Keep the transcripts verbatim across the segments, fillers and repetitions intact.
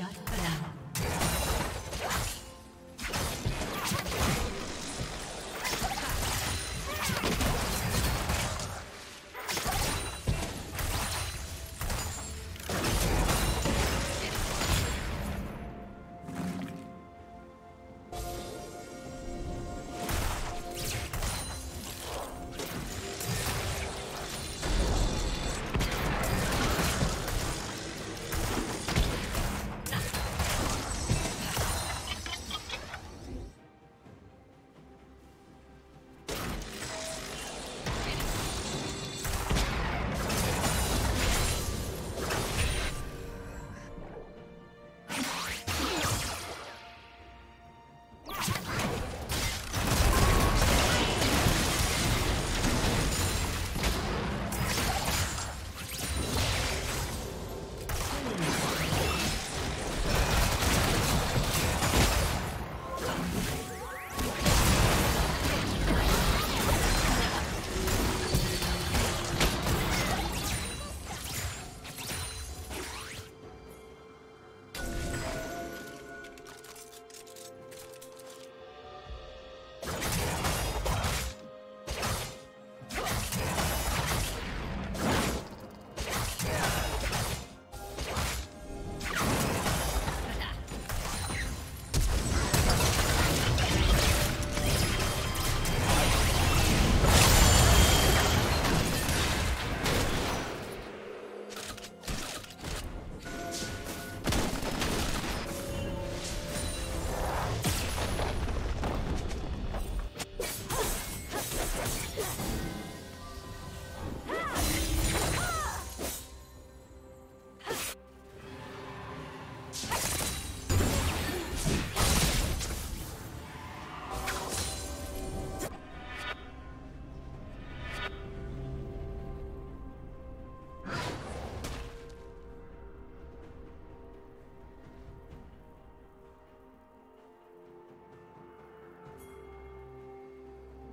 Shut down.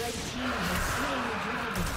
Red team has slain the dragon.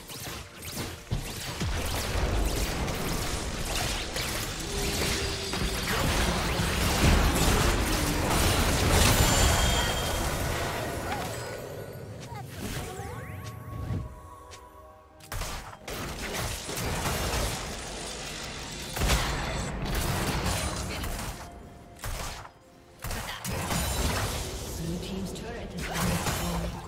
Blue team's turret is destroyed.